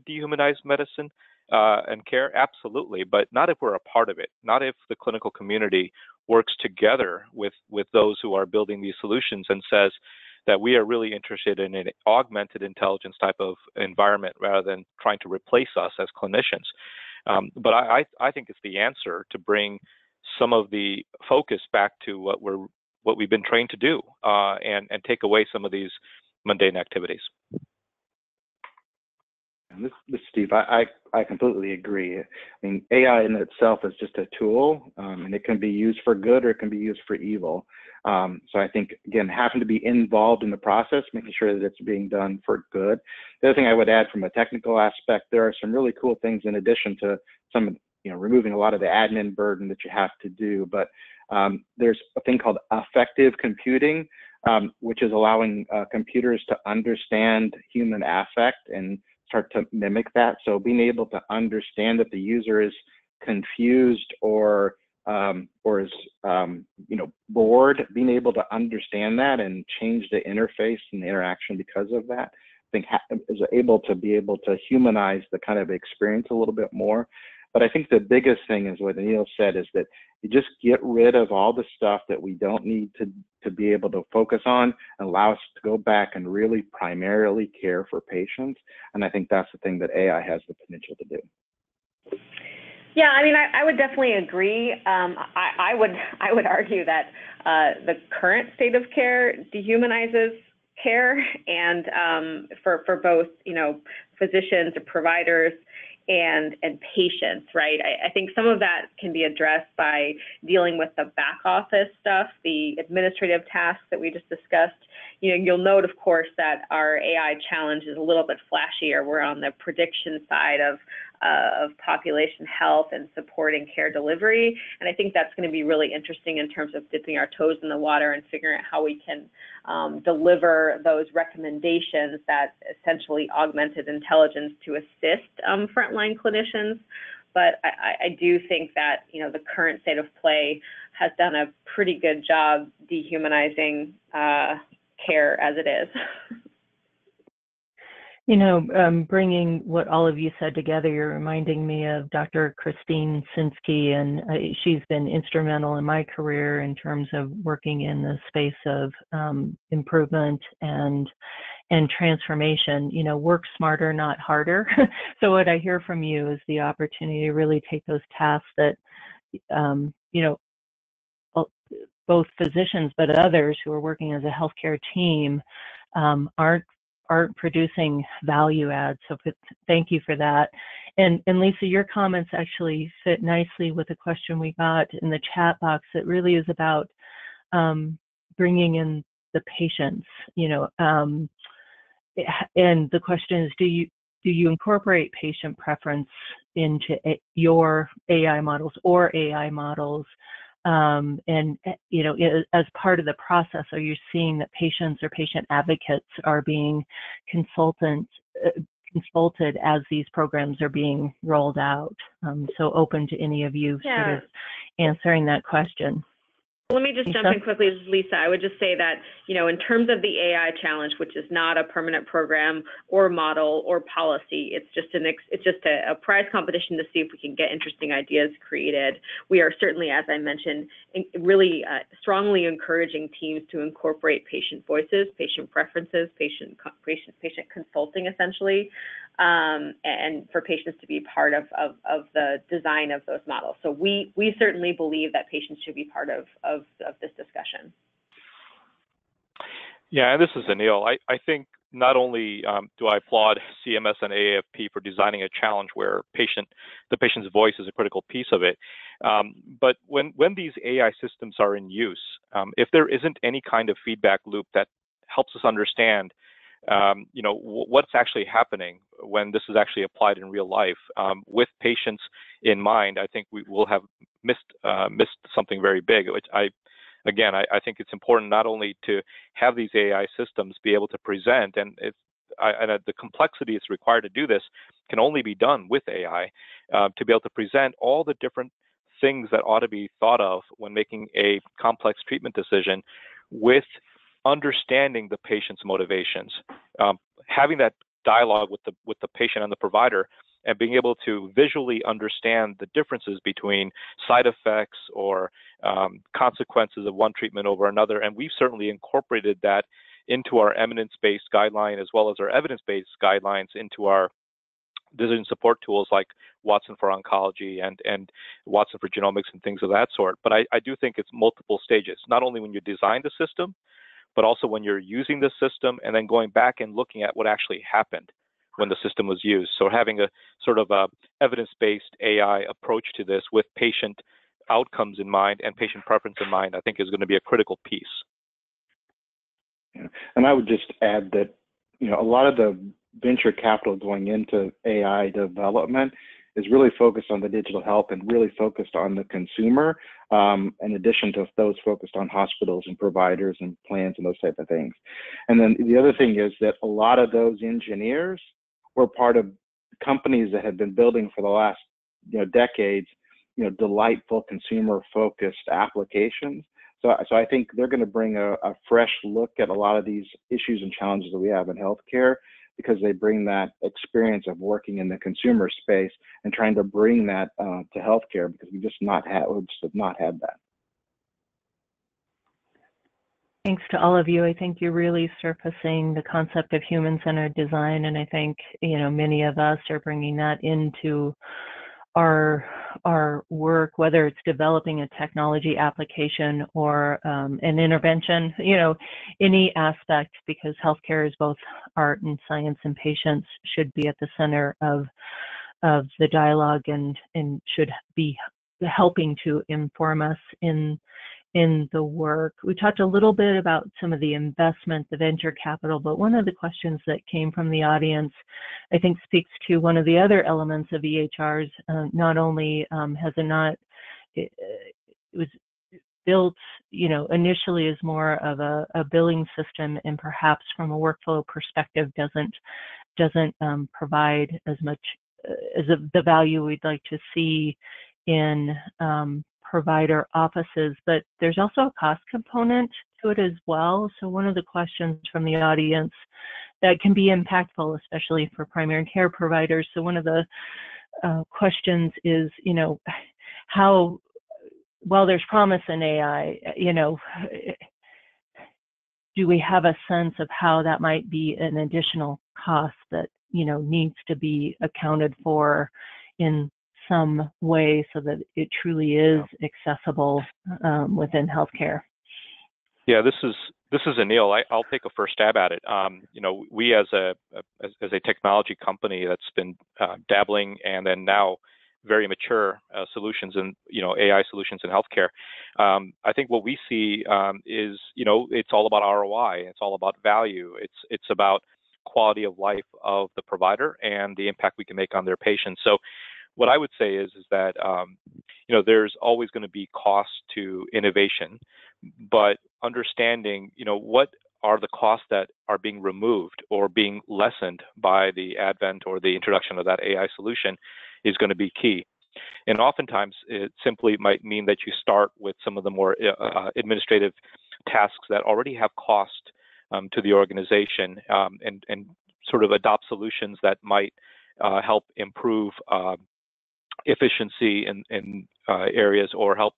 dehumanize medicine and care? Absolutely, but not if we're a part of it, not if the clinical community works together with those who are building these solutions and says that we are really interested in an augmented intelligence type of environment rather than trying to replace us as clinicians. But I think it's the answer to bring some of the focus back to what we've been trained to do and take away some of these mundane activities. And this is Steve. I completely agree. I mean, AI in itself is just a tool, and it can be used for good or it can be used for evil. So I think, again, having to be involved in the process, making sure that it's being done for good. The other thing I would add from a technical aspect, there are some really cool things in addition to some, removing a lot of the admin burden that you have to do. But there's a thing called affective computing, which is allowing computers to understand human affect and start to mimic that. So being able to understand that the user is confused or is bored, being able to understand that and change the interface and the interaction because of that, I think is able to humanize the kind of experience a little bit more. But I think the biggest thing is what Anil said, is that you just get rid of all the stuff that we don't need to be able to focus on and allow us to go back and really primarily care for patients. And I think that's the thing that AI has the potential to do. Yeah, I mean, I would definitely agree. I would argue that the current state of care dehumanizes care, and for both, physicians or providers and patients, right? I think some of that can be addressed by dealing with the back office stuff, the administrative tasks that we just discussed. You'll note, of course, that our AI challenge is a little bit flashier. We're on the prediction side of population health and supporting care delivery. And I think that's going to be really interesting in terms of dipping our toes in the water and figuring out how we can deliver those recommendations that essentially augmented intelligence to assist frontline clinicians. But I do think that, the current state of play has done a pretty good job dehumanizing care as it is. Bringing what all of you said together, you're reminding me of Dr. Christine Sinsky, and she's been instrumental in my career in terms of working in the space of improvement and transformation. Work smarter, not harder. So what I hear from you is the opportunity to really take those tasks that, both physicians but others who are working as a healthcare team aren't producing value add. So thank you for that. And Lisa, your comments actually fit nicely with a question we got in the chat box that really is about bringing in the patients. And the question is, do you incorporate patient preference into your AI models or AI models? And as part of the process, are you seeing that patients or patient advocates are being consulted as these programs are being rolled out? So open to any of you sort of answering that question. Let me just jump in quickly, Lisa. I would just say that, in terms of the AI challenge, which is not a permanent program or model or policy, it's just a prize competition to see if we can get interesting ideas created. We are certainly, as I mentioned, really strongly encouraging teams to incorporate patient voices, patient preferences, patient consulting, essentially, and for patients to be part of the design of those models. So we certainly believe that patients should be part of this discussion. Yeah, and this is Anil. I think not only do I applaud CMS and AAFP for designing a challenge where the patient's voice is a critical piece of it, but when these AI systems are in use, if there isn't any kind of feedback loop that helps us understand what's actually happening when this is actually applied in real life with patients in mind, I think we will have missed something very big. Which I think it's important not only to have these AI systems be able to present, and the complexity it's required to do this can only be done with AI to be able to present all the different things that ought to be thought of when making a complex treatment decision with understanding the patient's motivations, having that dialogue with the patient and the provider, and being able to visually understand the differences between side effects or consequences of one treatment over another. And we've certainly incorporated that into our eminence-based guideline, as well as our evidence-based guidelines, into our decision support tools like Watson for Oncology and Watson for Genomics and things of that sort. But I do think it's multiple stages, not only when you design the system, but also when you're using the system and then going back and looking at what actually happened when the system was used. So having a sort of a evidence-based AI approach to this with patient outcomes in mind and patient preference in mind, I think is going to be a critical piece. Yeah. And I would just add that, you know, a lot of the venture capital going into AI development is really focused on the digital health and really focused on the consumer, in addition to those focused on hospitals and providers and plans and those type of things. And then the other thing is that a lot of those engineers were part of companies that have been building for the last, you know, decades, you know, delightful consumer-focused applications. So I think they're going to bring a fresh look at a lot of these issues and challenges that we have in healthcare, because they bring that experience of working in the consumer space and trying to bring that to healthcare, because we just have not had that. Thanks to all of you. I think you're really surfacing the concept of human-centered design, and I think, you know, many of us are bringing that into our work, whether it's developing a technology application or an intervention, you know, any aspect, because healthcare is both art and science, and patients should be at the center of the dialogue and should be helping to inform us in the work. We talked a little bit about some of the investment, the venture capital, but one of the questions that came from the audience, I think, speaks to one of the other elements of EHRs. Not only it was built, you know, initially as more of a billing system, and perhaps from a workflow perspective doesn't provide as much as the value we'd like to see in provider offices, but there's also a cost component to it as well. So one of the questions from the audience that can be impactful, especially for primary care providers. So one of the questions is, you know, how, while there's promise in AI, you know, do we have a sense of how that might be an additional cost that, you know, needs to be accounted for in some way so that it truly is accessible within healthcare? Yeah, this is Anil. I'll take a first stab at it. You know, we as a technology company that's been dabbling and then now very mature solutions and, you know, AI solutions in healthcare. I think what we see is, you know, it's all about ROI. It's all about value. It's about quality of life of the provider and the impact we can make on their patients. So what I would say is that, you know, there's always going to be cost to innovation, but understanding, you know, what are the costs that are being removed or being lessened by the advent or the introduction of that AI solution is going to be key. And oftentimes it simply might mean that you start with some of the more administrative tasks that already have cost to the organization, and sort of adopt solutions that might help improve efficiency in areas, or help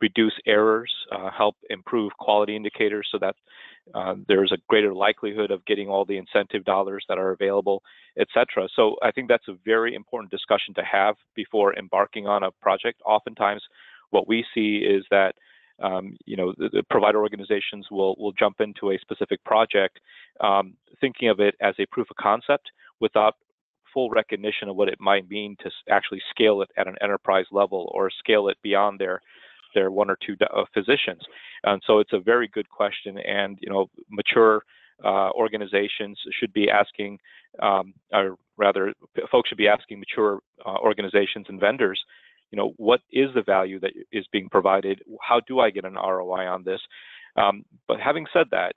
reduce errors, help improve quality indicators, so that there's a greater likelihood of getting all the incentive dollars that are available, etc. So I think that's a very important discussion to have before embarking on a project. Oftentimes what we see is that you know, the provider organizations will jump into a specific project thinking of it as a proof of concept without full recognition of what it might mean to actually scale it at an enterprise level or scale it beyond their one or two physicians. And so it's a very good question. And, you know, mature organizations should be asking, or rather, folks should be asking mature organizations and vendors, you know, what is the value that is being provided? How do I get an ROI on this? But having said that,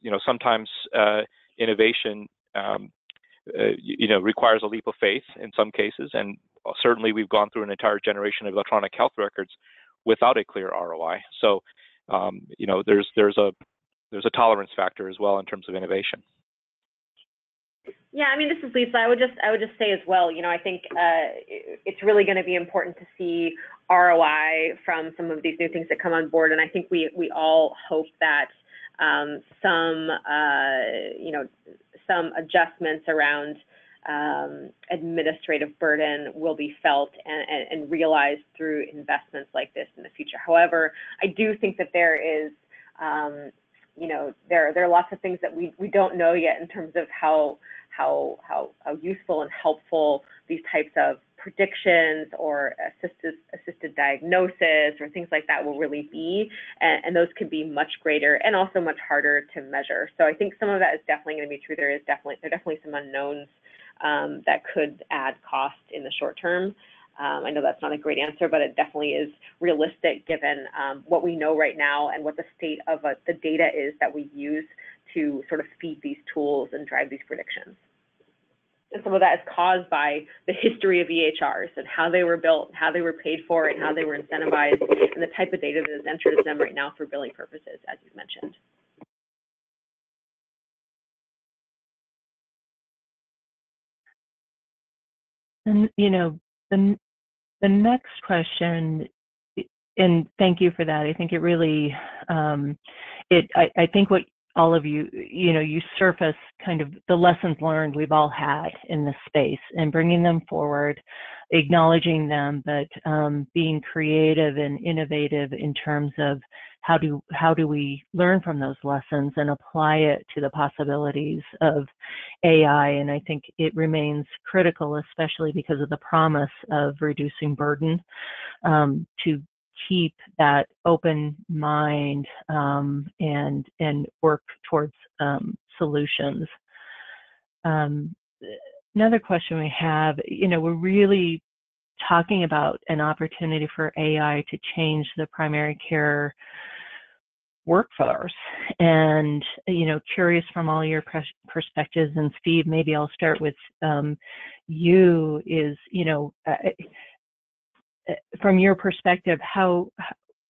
you know, sometimes innovation you know, requires a leap of faith in some cases, and certainly we've gone through an entire generation of electronic health records without a clear ROI. So, you know, there's a tolerance factor as well in terms of innovation. Yeah, I mean, this is Lisa. I would just say as well, you know, I think it's really going to be important to see ROI from some of these new things that come on board, and I think we all hope that some adjustments around administrative burden will be felt and realized through investments like this in the future. However, I do think that there is you know, there are lots of things that we don't know yet in terms of how useful and helpful these types of predictions or assisted diagnosis or things like that will really be, and those can be much greater and also much harder to measure. So I think some of that is definitely going to be true. There are definitely some unknowns that could add cost in the short term. I know that's not a great answer, but it definitely is realistic given what we know right now and what the state of the data is that we use to sort of feed these tools and drive these predictions. And some of that is caused by the history of EHRs and how they were built, how they were paid for, and how they were incentivized, and the type of data that is entered in them right now for billing purposes, as you've mentioned. And, you know, the next question, and thank you for that. I think it really, I think what all of you, you know, you surface kind of the lessons learned we've all had in this space and bringing them forward, acknowledging them, but being creative and innovative in terms of how do we learn from those lessons and apply it to the possibilities of AI. And I think it remains critical, especially because of the promise of reducing burden, to keep that open mind and work towards solutions. Another question we have, you know, we're really talking about an opportunity for AI to change the primary care workforce, and, you know, curious from all your perspectives, and Steve, maybe I'll start with you, is, you know, from your perspective,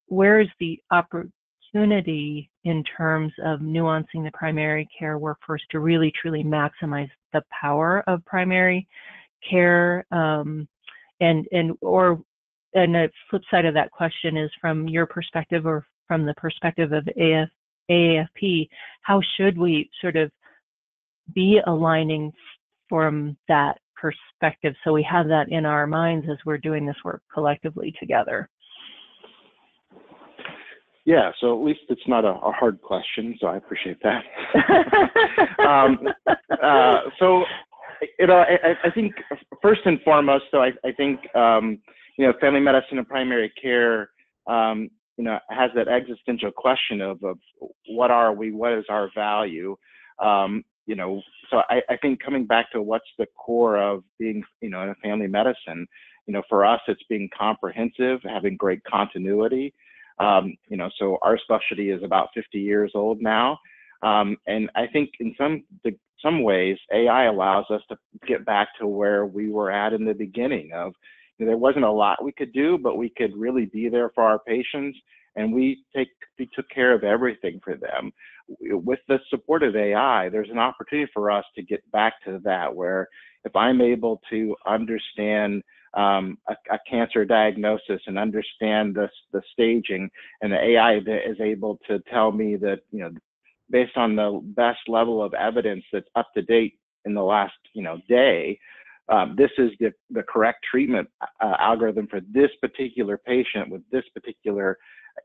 where is the opportunity in terms of nuancing the primary care workforce to really truly maximize the power of primary care? And the flip side of that question is, from your perspective, or from the perspective of AAFP, how should we sort of be aligning from that perspective so we have that in our minds as we're doing this work collectively together? Yeah, so at least it's not a hard question, so I appreciate that. So, you know, I think first and foremost, though, I think, you know, family medicine and primary care, you know, has that existential question of what are we, what is our value? You know, so I think coming back to what's the core of being, you know, in a family medicine, you know, for us, it's being comprehensive, having great continuity. You know, so our specialty is about 50 years old now. And I think in some ways, AI allows us to get back to where we were at in the beginning of, you know, there wasn't a lot we could do, but we could really be there for our patients. And we took care of everything for them. With the support of AI, there's an opportunity for us to get back to that, where if I'm able to understand a cancer diagnosis and understand the staging, and the AI is able to tell me that, you know, based on the best level of evidence that's up to date in the last, you know, day, this is the correct treatment algorithm for this particular patient with this particular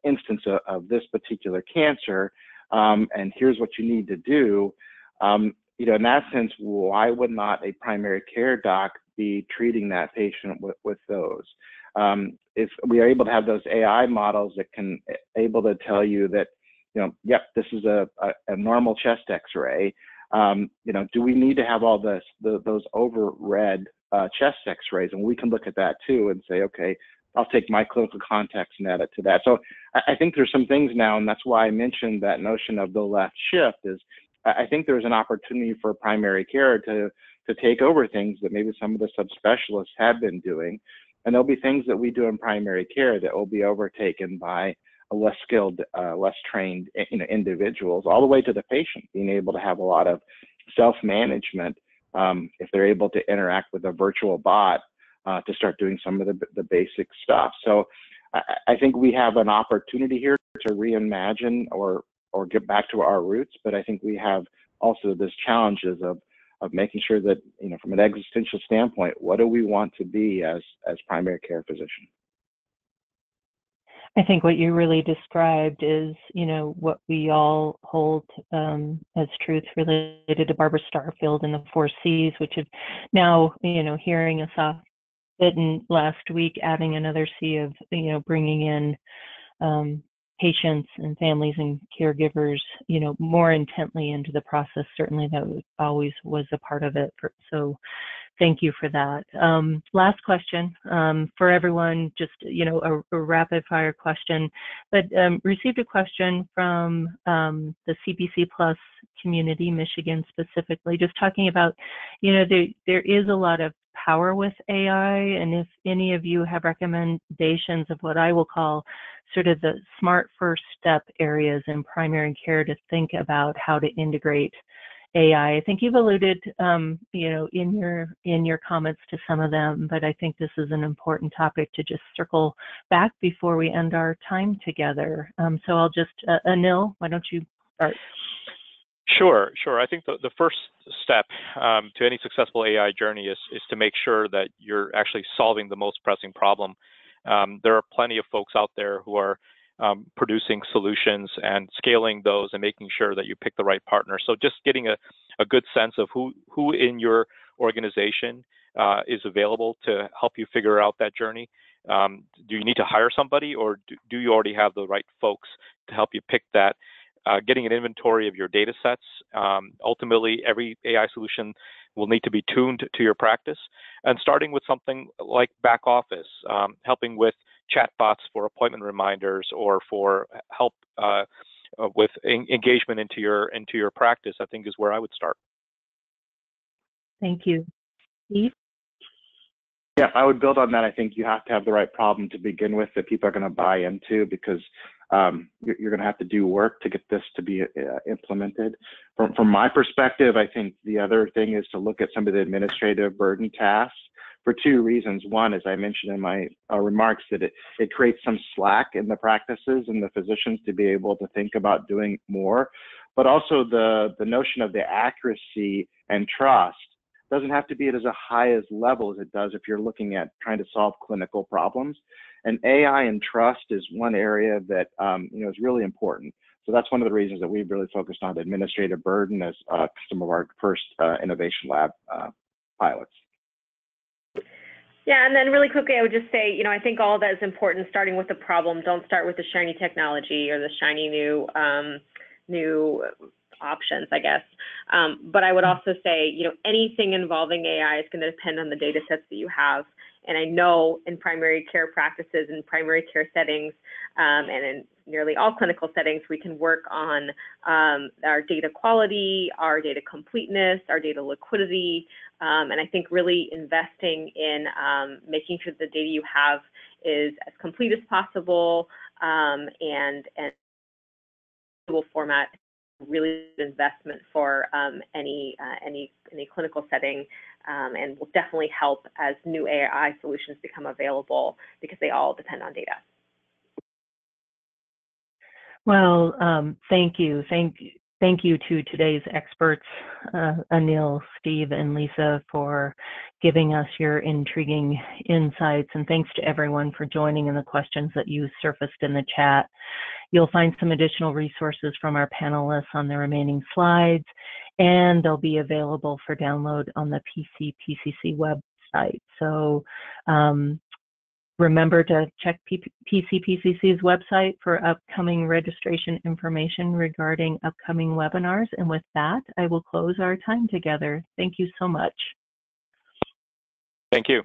instance of this particular cancer, and here's what you need to do. You know, in that sense, why would not a primary care doc be treating that patient with those? If we are able to have those AI models that can able to tell you that, you know, yep, this is a normal chest X-ray. You know, do we need to have all those overread chest X-rays? And we can look at that too and say, okay, I'll take my clinical context and add it to that. So I think there's some things now, and that's why I mentioned that notion of the left shift, is I think there's an opportunity for primary care to take over things that maybe some of the subspecialists have been doing. And there'll be things that we do in primary care that will be overtaken by a less skilled, less trained, you know, individuals, all the way to the patient being able to have a lot of self-management if they're able to interact with a virtual bot to start doing some of the basic stuff. So I think we have an opportunity here to reimagine or get back to our roots, but I think we have also this challenges of making sure that, you know, from an existential standpoint, what do we want to be as primary care physicians? I think what you really described is, you know, what we all hold as truth related to Barbara Starfield and the 4 C's, which have now, you know, hearing us off bitten last week, adding another C of, you know, bringing in patients and families and caregivers, you know, more intently into the process. Certainly that always was a part of it. So thank you for that. Last question for everyone, just, you know, a rapid fire question, but received a question from the CPC+ community, Michigan specifically, just talking about, you know, there is a lot of power with AI, and if any of you have recommendations of what I will call sort of the smart first step areas in primary care to think about how to integrate AI. I think you've alluded, you know, in your comments to some of them, but I think this is an important topic to just circle back before we end our time together. So I'll just, Anil, why don't you start? Sure. I think the first step to any successful AI journey is to make sure that you're actually solving the most pressing problem. There are plenty of folks out there who are producing solutions and scaling those and making sure that you pick the right partner. So just getting a good sense of who in your organization is available to help you figure out that journey. Do you need to hire somebody, or do you already have the right folks to help you pick that? Getting an inventory of your data sets. Ultimately, every AI solution will need to be tuned to your practice. And starting with something like back office, helping with chatbots for appointment reminders or for help with engagement into your practice, I think is where I would start. Thank you. Steve? Yeah, I would build on that. I think you have to have the right problem to begin with that people are going to buy into, because you're going to have to do work to get this to be implemented. From my perspective, I think the other thing is to look at some of the administrative burden tasks for two reasons. One, as I mentioned in my remarks, that it creates some slack in the practices and the physicians to be able to think about doing more, but also the notion of the accuracy and trust doesn't have to be at as high as level as it does if you're looking at trying to solve clinical problems. And AI and trust is one area that you know, is really important. So that's one of the reasons that we've really focused on administrative burden as some of our first innovation lab pilots. Yeah, and then really quickly, I would just say, you know, I think all that is important, starting with the problem. Don't start with the shiny technology or the shiny new options, I guess. But I would also say, you know, anything involving AI is going to depend on the data sets that you have. And I know in primary care practices and primary care settings, and in nearly all clinical settings, we can work on our data quality, our data completeness, our data liquidity, and I think really investing in making sure the data you have is as complete as possible and format. Really good investment for any clinical setting, and will definitely help as new AI solutions become available, because they all depend on data. Well, thank you. Thank you to today's experts, Anil, Steve, and Lisa, for giving us your intriguing insights. And thanks to everyone for joining in the questions that you surfaced in the chat. You'll find some additional resources from our panelists on the remaining slides, and they'll be available for download on the PCPCC website. So remember to check PCPCC's website for upcoming registration information regarding upcoming webinars. And with that, I will close our time together. Thank you so much. Thank you.